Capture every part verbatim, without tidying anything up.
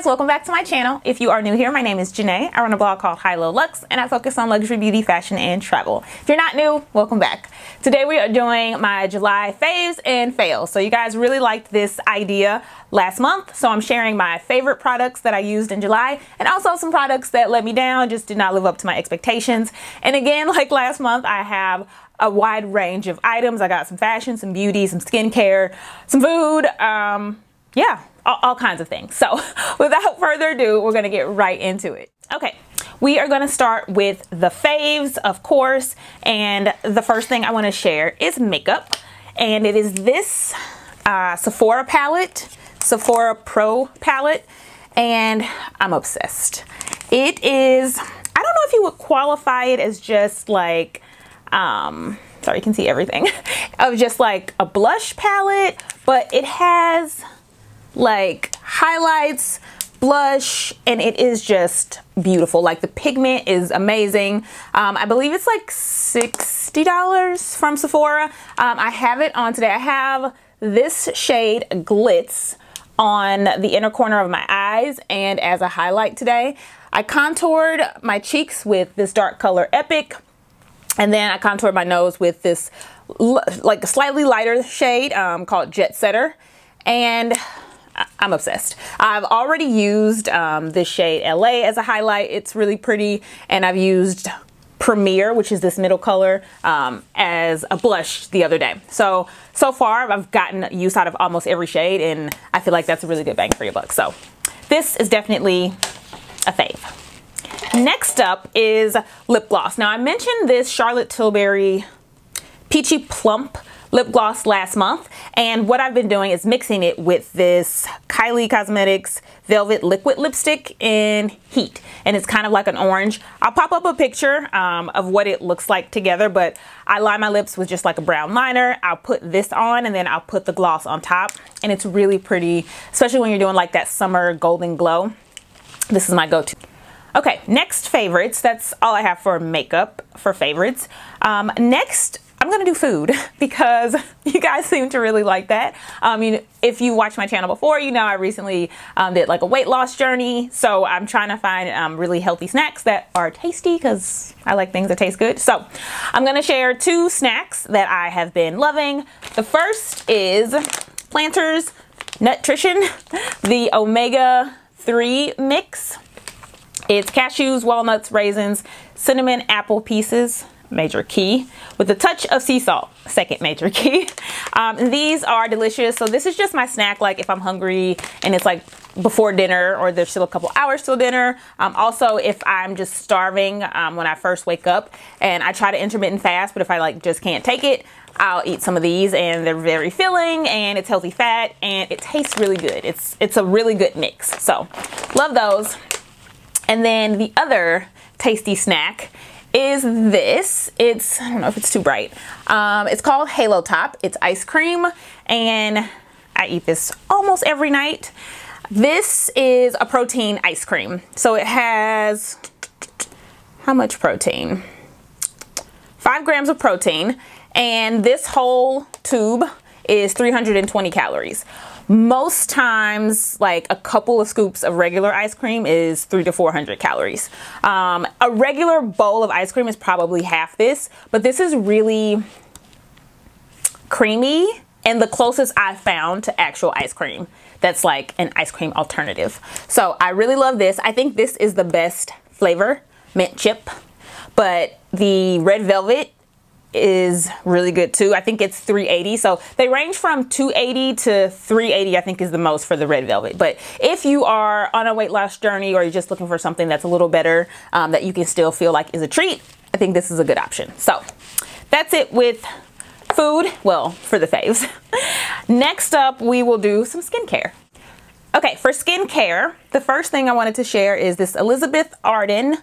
guys, welcome back to my channel. If you are new here, my name is Janae. I run a blog called High Low Lux, and I focus on luxury, beauty, fashion, and travel. If you're not new, welcome back. Today we are doing my July faves and fails. So you guys really liked this idea last month, so I'm sharing my favorite products that I used in July, and also some products that let me down, just did not live up to my expectations. And again, like last month, I have a wide range of items. I got some fashion, some beauty, some skincare, some food, um, yeah. All, all kinds of things. So without further ado, we're gonna get right into it. Okay, we are gonna start with the faves, of course, and the first thing I wanna share is makeup, and it is this uh, Sephora palette, Sephora Pro palette, and I'm obsessed. It is, I don't know if you would qualify it as just like, um, sorry, you can see everything, of just like a blush palette, but it has like highlights, blush, and it is just beautiful. Like the pigment is amazing. Um, I believe it's like sixty dollars from Sephora. Um, I have it on today. I have this shade Glitz on the inner corner of my eyes and as a highlight today. I contoured my cheeks with this dark color Epic, and then I contoured my nose with this like slightly lighter shade um, called Jet Setter, and I'm obsessed. I've already used um, this shade L A as a highlight. It's really pretty. And I've used Premiere, which is this middle color, um, as a blush the other day. So, so far I've gotten use out of almost every shade, and I feel like that's a really good bang for your buck. So this is definitely a fave. Next up is lip gloss. Now I mentioned this Charlotte Tilbury Peachy Plump lip gloss last month, and what I've been doing is mixing it with this Kylie Cosmetics Velvet Liquid Lipstick in Heat, and it's kind of like an orange. I'll pop up a picture um, of what it looks like together, but I line my lips with just like a brown liner. I'll put this on, and then I'll put the gloss on top, and it's really pretty, especially when you're doing like that summer golden glow. This is my go-to. Okay, next favorites. That's all I have for makeup for favorites. Um, next, I'm gonna do food because you guys seem to really like that. Um, you know, if you watched my channel before, you know I recently um, did like a weight loss journey. So I'm trying to find um, really healthy snacks that are tasty because I like things that taste good. So I'm gonna share two snacks that I have been loving. The first is Planters Nutrition, the omega three mix. It's cashews, walnuts, raisins, cinnamon, apple pieces, major key, with a touch of sea salt, second major key. Um, and these are delicious. So this is just my snack, like if I'm hungry and it's like before dinner, or there's still a couple hours till dinner. Um, also, if I'm just starving um, when I first wake up, and I try to intermittent fast, but if I like just can't take it, I'll eat some of these, and they're very filling, and it's healthy fat, and it tastes really good. It's, it's a really good mix. So love those. And then the other tasty snack is this. It's, I don't know if it's too bright. Um, it's called Halo Top. It's ice cream, and I eat this almost every night. This is a protein ice cream. So it has, how much protein? Five grams of protein, and this whole tube is three hundred twenty calories. Most times, like a couple of scoops of regular ice cream is three to four hundred calories. Um, a regular bowl of ice cream is probably half this, but this is really creamy and the closest I've found to actual ice cream that's like an ice cream alternative. So I really love this. I think this is the best flavor, mint chip, but the red velvet is really good too. I think it's three eighty, so they range from two eighty to three eighty, I think, is the most for the red velvet. But if you are on a weight loss journey, or you're just looking for something that's a little better um, that you can still feel like is a treat, I think this is a good option. So that's it with food, well, for the faves. Next up, we will do some skincare. Okay, for skincare, the first thing I wanted to share is this Elizabeth Arden,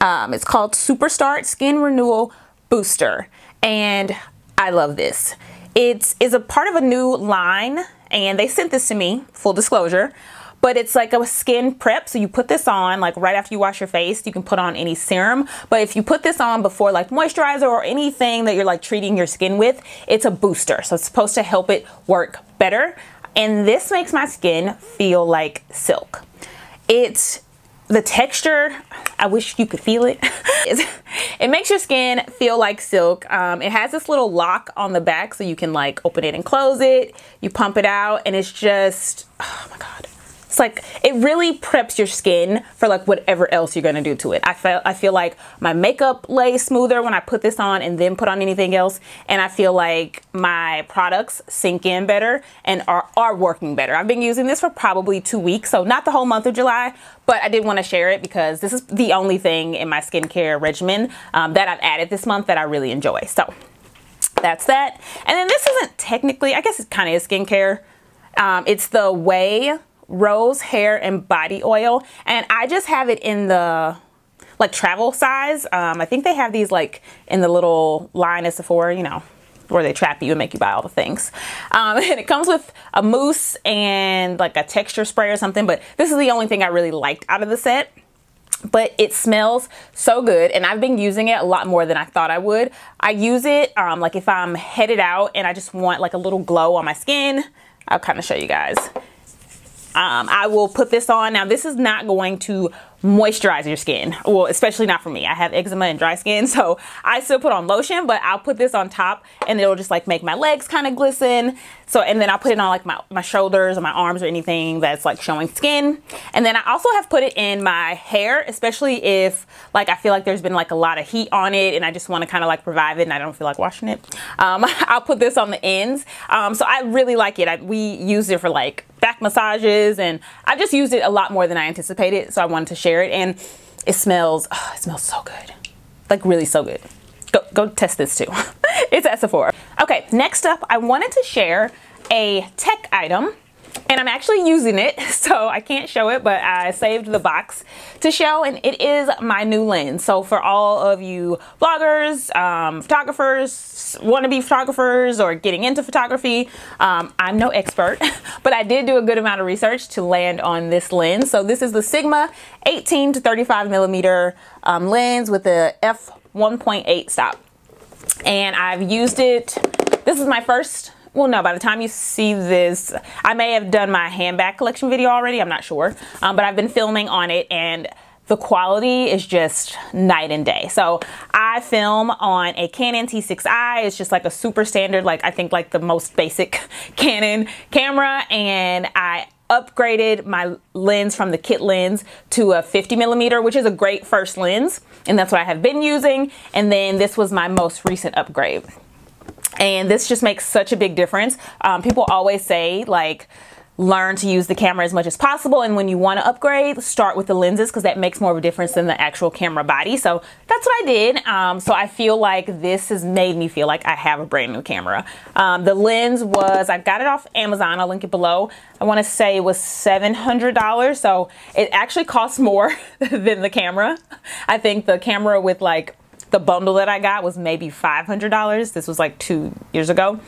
um, it's called Superstart Skin Renewal Booster, and I love this. It is a part of a new line, and they sent this to me, full disclosure, but it's like a skin prep. So you put this on like right after you wash your face. You can put on any serum, but if you put this on before like moisturizer or anything that you're like treating your skin with, it's a booster. So it's supposed to help it work better. and this makes my skin feel like silk. It's the texture, I wish you could feel it. It makes your skin feel like silk. Um, it has this little lock on the back so you can like open it and close it. You pump it out and it's just, oh my God. It's like, it really preps your skin for like whatever else you're gonna do to it. I feel, I feel like my makeup lays smoother when I put this on and then put on anything else. And I feel like my products sink in better and are, are working better. I've been using this for probably two weeks, so not the whole month of July, but I did wanna share it because this is the only thing in my skincare regimen um, that I've added this month that I really enjoy. So that's that. And then this isn't technically, I guess it kinda is skincare. Um, it's the Way Rose hair and body oil, and I just have it in the like travel size. um I think they have these like in the little line at Sephora, you know, where they trap you and make you buy all the things. Um and it comes with a mousse and like a texture spray or something, but this is the only thing I really liked out of the set. But it smells so good, and I've been using it a lot more than I thought I would. I use it um like if I'm headed out and I just want like a little glow on my skin. I'll kind of show you guys. Um, I will put this on. Now, this is not going to moisturize your skin. Well, especially not for me. I have eczema and dry skin, so I still put on lotion, but I'll put this on top and it'll just like make my legs kind of glisten. So, and then I'll put it on like my, my shoulders or my arms or anything that's like showing skin. And then I also have put it in my hair, especially if like I feel like there's been like a lot of heat on it and I just want to kind of like revive it and I don't feel like washing it. Um, I'll put this on the ends. Um, so I really like it. I, we used it for like back massages, and I've just used it a lot more than I anticipated, so I wanted to share it. And it smells, oh, it smells so good, like really so good. Go, go test this too. It's at Sephora. Okay, next up, I wanted to share a tech item, and I'm actually using it, so I can't show it, but I saved the box to show, and it is my new lens. So for all of you bloggers, um, photographers, wannabe photographers, or getting into photography, um, I'm no expert, but I did do a good amount of research to land on this lens. So this is the Sigma eighteen to thirty-five millimeter um, lens with the f one point eight stop. And I've used it, this is my first, well, no, by the time you see this, I may have done my handbag collection video already, I'm not sure. Um, but I've been filming on it, and the quality is just night and day. So I film on a Canon T six i. It's just like a super standard, like I think like the most basic Canon camera. And I upgraded my lens from the kit lens to a fifty millimeter, which is a great first lens. And that's what I have been using. And then this was my most recent upgrade. And this just makes such a big difference. Um, people always say like, learn to use the camera as much as possible, and when you want to upgrade, start with the lenses because that makes more of a difference than the actual camera body. So that's what I did. Um, so I feel like this has made me feel like I have a brand new camera. Um, the lens was, I got it off Amazon, I'll link it below. I want to say it was seven hundred dollars, so it actually costs more than the camera. I think the camera with like the bundle that I got was maybe five hundred dollars. This was like two years ago.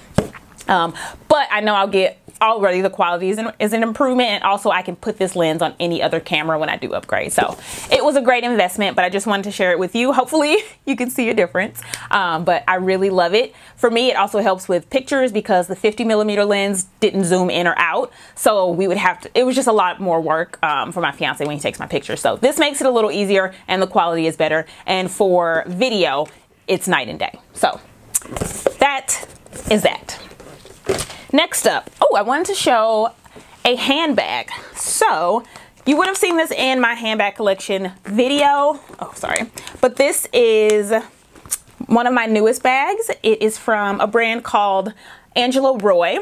Um, but I know I'll get, already the quality is an, is an improvement, and also I can put this lens on any other camera when I do upgrade. So it was a great investment, but I just wanted to share it with you. Hopefully you can see a difference, um, but I really love it. For me, it also helps with pictures because the fifty millimeter lens didn't zoom in or out. So we would have to, it was just a lot more work um, for my fiance when he takes my pictures. So this makes it a little easier and the quality is better. And for video, it's night and day. So that is that. Next up, oh, I wanted to show a handbag. So you would have seen this in my handbag collection video. Oh, sorry. But this is one of my newest bags. It is from a brand called Angela Roi,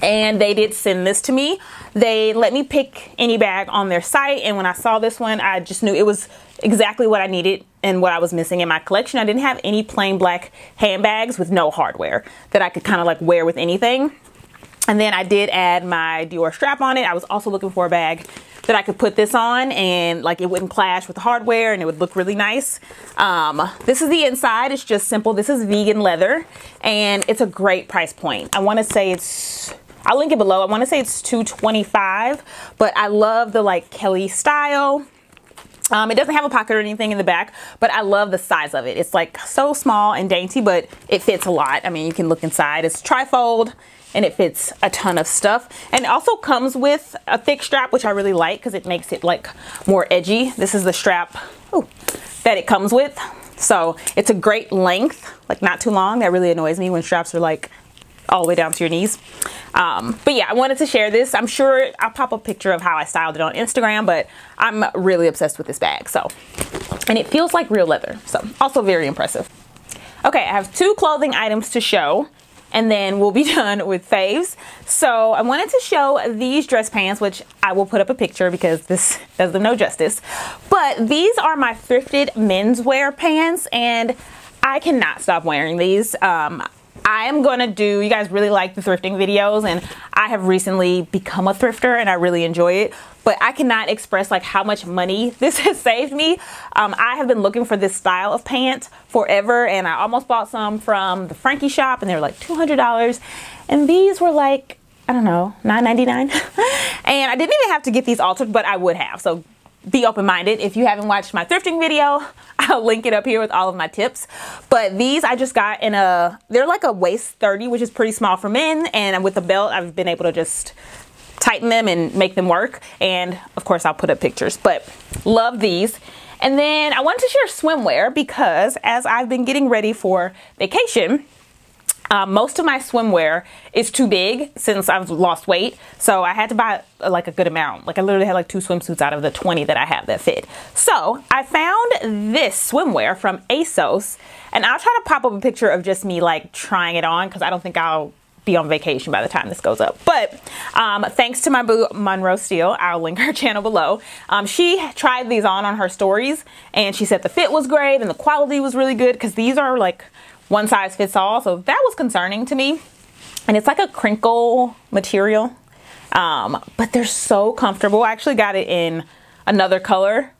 and they did send this to me. They let me pick any bag on their site, and when I saw this one, I just knew it was exactly what I needed and what I was missing in my collection. I didn't have any plain black handbags with no hardware that I could kind of like wear with anything. And then I did add my Dior strap on it. I was also looking for a bag that I could put this on and like it wouldn't clash with the hardware and it would look really nice. Um, this is the inside, it's just simple. This is vegan leather and it's a great price point. I wanna say it's, I'll link it below. I wanna say it's two twenty-five, but I love the like Kelly style. Um, it doesn't have a pocket or anything in the back, but I love the size of it. It's like so small and dainty, but it fits a lot. I mean, you can look inside. It's trifold and it fits a ton of stuff. And it also comes with a thick strap, which I really like because it makes it like more edgy. This is the strap ooh, that it comes with. So it's a great length, like not too long. That really annoys me when straps are like all the way down to your knees. Um, but yeah, I wanted to share this. I'm sure I'll pop a picture of how I styled it on Instagram, but I'm really obsessed with this bag. So, and it feels like real leather. So also very impressive. Okay, I have two clothing items to show and then we'll be done with faves. So I wanted to show these dress pants, which I will put up a picture because this does them no justice. But these are my thrifted menswear pants and I cannot stop wearing these. Um, I am gonna do, you guys really like the thrifting videos and I have recently become a thrifter and I really enjoy it, but I cannot express like how much money this has saved me. Um, I have been looking for this style of pants forever and I almost bought some from the Frankie Shop and they were like two hundred dollars and these were like, I don't know, nine ninety-nine. And I didn't even have to get these altered, but I would have. So be open-minded. If you haven't watched my thrifting video, I'll link it up here with all of my tips. But these I just got in a, they're like a waist thirty, which is pretty small for men. And with the belt, I've been able to just tighten them and make them work. And of course I'll put up pictures, but love these. And then I wanted to share swimwear because as I've been getting ready for vacation, Uh, most of my swimwear is too big since I've lost weight, so I had to buy uh, like a good amount. Like I literally had like two swimsuits out of the twenty that I have that fit. So I found this swimwear from ASOS, and I'll try to pop up a picture of just me like trying it on because I don't think I'll be on vacation by the time this goes up. But um, thanks to my boo Monroe Steele, I'll link her channel below. Um, she tried these on on her stories, and she said the fit was great and the quality was really good because these are like one size fits all, so that was concerning to me. And it's like a crinkle material, um, but they're so comfortable. I actually got it in another color,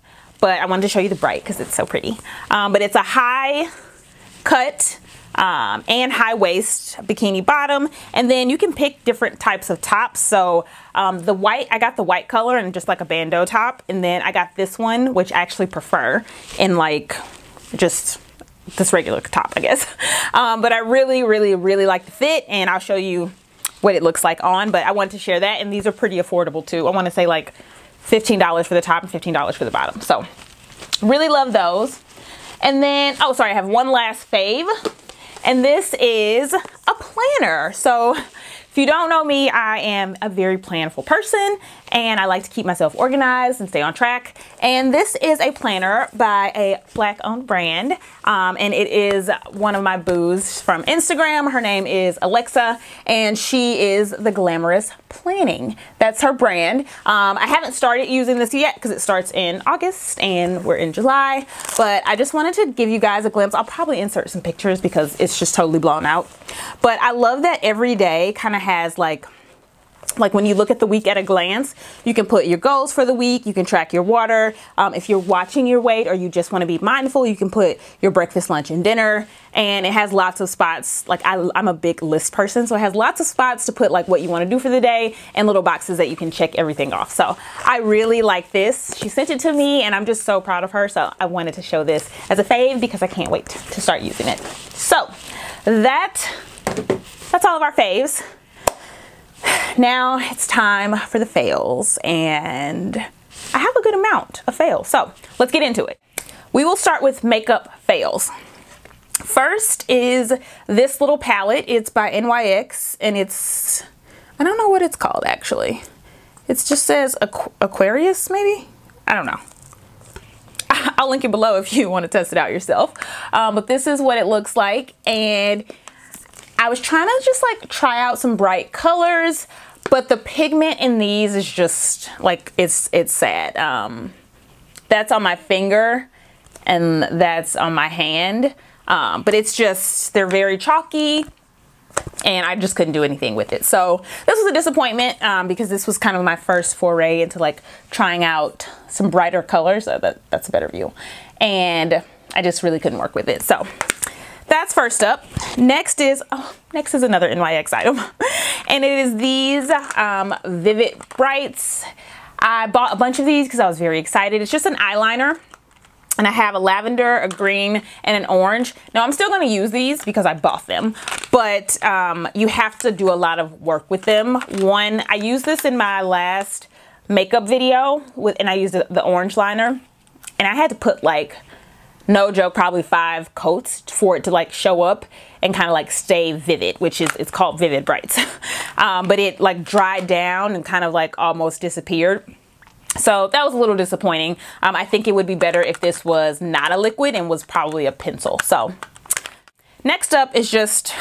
but I wanted to show you the bright because it's so pretty. Um, but it's a high cut um, and high waist bikini bottom, and then you can pick different types of tops. So um, the white, I got the white color and just like a bandeau top, and then I got this one, which I actually prefer in like just this regular top, I guess. Um, but I really, really, really like the fit and I'll show you what it looks like on, but I wanted to share that and these are pretty affordable too. I wanna say like fifteen dollars for the top and fifteen dollars for the bottom. So really love those. And then, oh, sorry, I have one last fave and this is a planner. So if you don't know me, I am a very planful person and I like to keep myself organized and stay on track. And this is a planner by a black owned brand. Um, and it is one of my boos from Instagram. Her name is Alexa and she is the Glamorous Planning. That's her brand. Um, I haven't started using this yet because it starts in August and we're in July, but I just wanted to give you guys a glimpse. I'll probably insert some pictures because it's just totally blown out. But I love that every day kind of has like like when you look at the week at a glance, you can put your goals for the week, you can track your water, um, if you're watching your weight or you just want to be mindful, you can put your breakfast, lunch, and dinner. And it has lots of spots, like I, I'm a big list person, so it has lots of spots to put like what you want to do for the day and little boxes that you can check everything off. So I really like this. She sent it to me and I'm just so proud of her, so I wanted to show this as a fave because I can't wait to start using it. So that that's all of our faves. Now it's time for the fails and I have a good amount of fails, so let's get into it. We will start with makeup fails. First is this little palette. It's by N Y X and it's, I don't know what it's called actually. It just says Aqu Aquarius maybe? I don't know. I'll link it below if you want to test it out yourself. Um, but this is what it looks like and I was trying to just like try out some bright colors, but the pigment in these is just like, it's it's sad. Um, that's on my finger and that's on my hand, um, but it's just, they're very chalky and I just couldn't do anything with it. So this was a disappointment um, because this was kind of my first foray into like trying out some brighter colors. Oh, that, that's a better view. And I just really couldn't work with it. So that's first up. Next is, oh, next is another N Y X item. And it is these um, Vivid Brights. I bought a bunch of these because I was very excited. It's just an eyeliner. And I have a lavender, a green, and an orange. Now, I'm still going to use these because I bought them. But um, you have to do a lot of work with them. One, I used this in my last makeup video, with, and I used the, the orange liner. And I had to put, like, no joke, probably five coats for it to, like, show up and kind of, like, stay vivid, which is, it's called Vivid Brights. um, but it, like, dried down and kind of, like, almost disappeared. So that was a little disappointing. Um, I think it would be better if this was not a liquid and was probably a pencil. So next up is just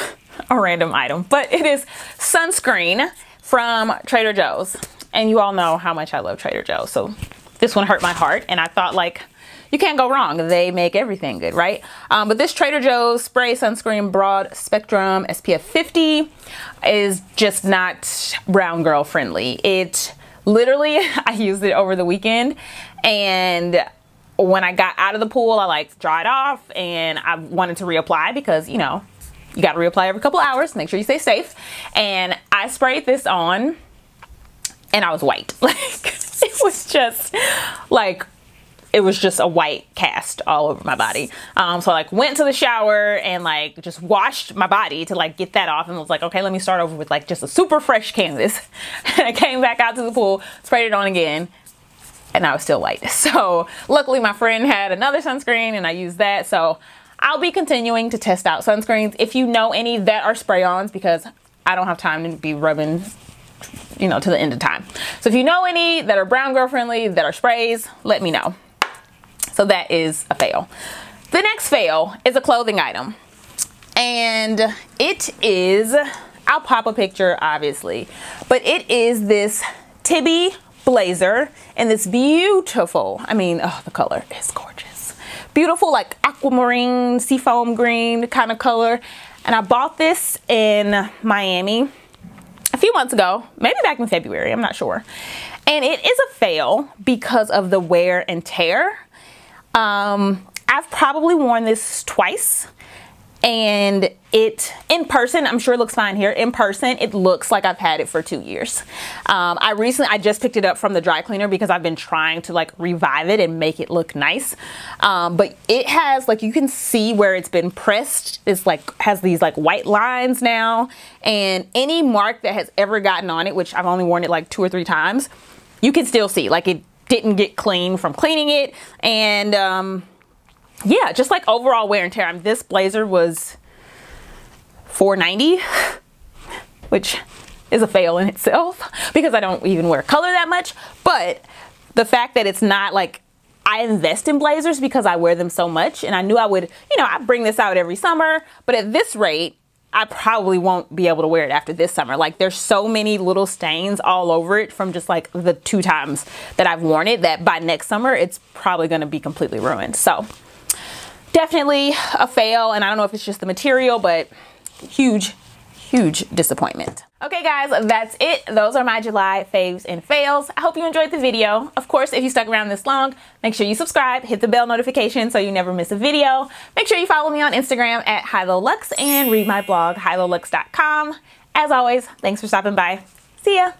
a random item, but it is sunscreen from Trader Joe's. And you all know how much I love Trader Joe's. So this one hurt my heart. And I thought, like, you can't go wrong. They make everything good, right? Um, but this Trader Joe's Spray Sunscreen Broad Spectrum S P F fifty is just not brown girl friendly. It... Literally, I used it over the weekend, and when I got out of the pool, I like dried off, and I wanted to reapply because, you know, you got to reapply every couple hours, make sure you stay safe. And I sprayed this on, and I was white. Like, it was just like, it was just a white cast all over my body. Um, so I like went to the shower and like just washed my body to like get that off, and was like, okay, let me start over with like just a super fresh canvas. And I came back out to the pool, sprayed it on again, and I was still white. So luckily my friend had another sunscreen and I used that. So I'll be continuing to test out sunscreens. If you know any that are spray-ons, because I don't have time to be rubbing, you know, to the end of time. So if you know any that are brown girl friendly, that are sprays, let me know. So that is a fail. The next fail is a clothing item. And it is, I'll pop a picture obviously, but it is this Tibi blazer and this beautiful, I mean, oh, the color is gorgeous. Beautiful, like aquamarine, seafoam green kind of color. And I bought this in Miami a few months ago, maybe back in February, I'm not sure. And it is a fail because of the wear and tear. Um, I've probably worn this twice, and it, in person, I'm sure it looks fine here. In person, it looks like I've had it for two years. Um, I recently, I just picked it up from the dry cleaner because I've been trying to like revive it and make it look nice. Um, but it has, like, you can see where it's been pressed. It's like, has these like white lines now, and any mark that has ever gotten on it, which I've only worn it like two or three times, you can still see, like, it didn't get clean from cleaning it. And um, yeah, just like overall wear and tear. I mean, this blazer was four ninety, which is a fail in itself because I don't even wear color that much. But the fact that it's not like, I invest in blazers because I wear them so much, and I knew I would, you know, I bring this out every summer, but at this rate, I probably won't be able to wear it after this summer. Like, there's so many little stains all over it from just like the two times that I've worn it, that by next summer, it's probably gonna be completely ruined. So definitely a fail. And I don't know if it's just the material, but huge, huge disappointment. Okay guys, that's it. Those are my July faves and fails. I hope you enjoyed the video. Of course, if you stuck around this long, make sure you subscribe, hit the bell notification so you never miss a video. Make sure you follow me on Instagram at High Low Lux and read my blog, high low lux dot com. As always, thanks for stopping by. See ya.